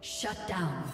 Shut down.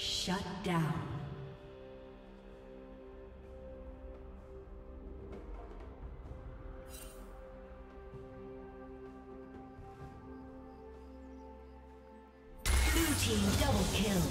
Shut down. Blue team double kill.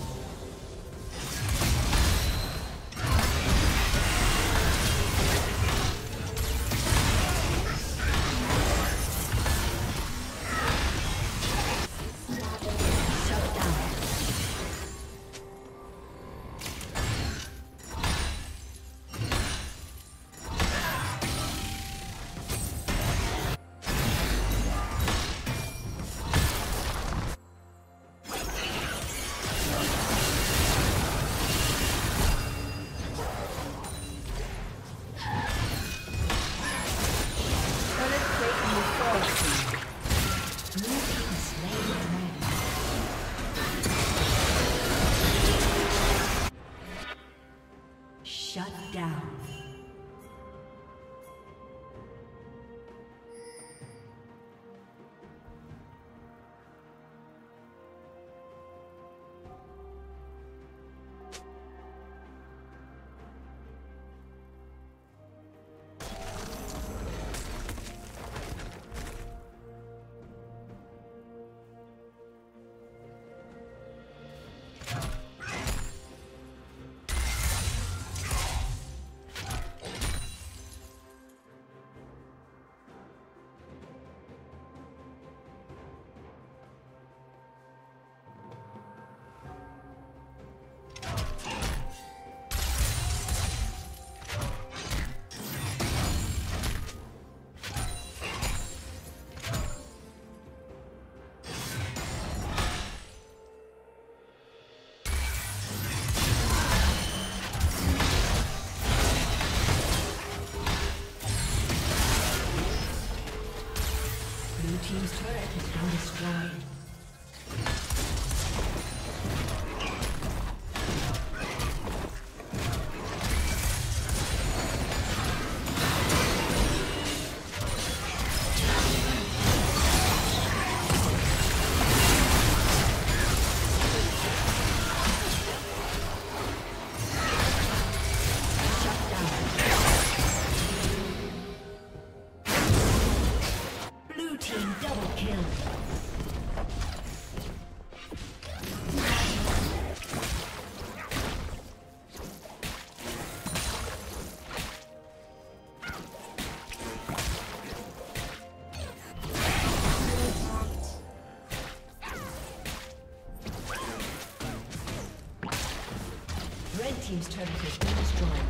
Team's turret has been destroyed.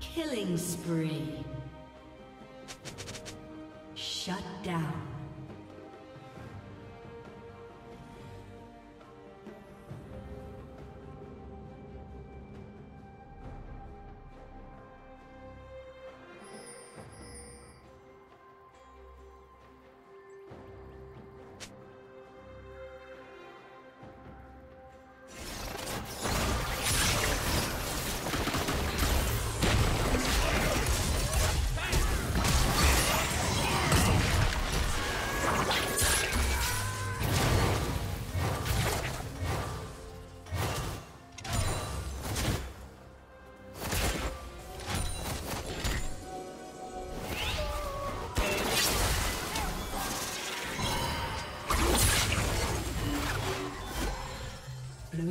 Killing spree. Shut down. Blue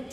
Red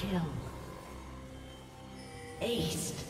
kill. Aced.